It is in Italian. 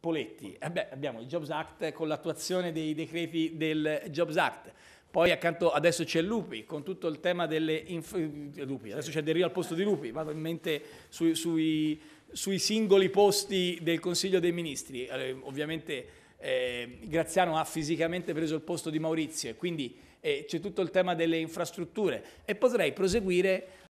Poletti. Abbiamo il Jobs Act con l'attuazione dei decreti del Jobs Act. Poi accanto adesso c'è Lupi, con tutto il tema delle... Lupi, adesso c'è Del Rio al posto di Lupi, vado in mente sui singoli posti del Consiglio dei Ministri. Ovviamente Graziano ha fisicamente preso il posto di Maurizio, e quindi c'è tutto il tema delle infrastrutture. E potrei proseguire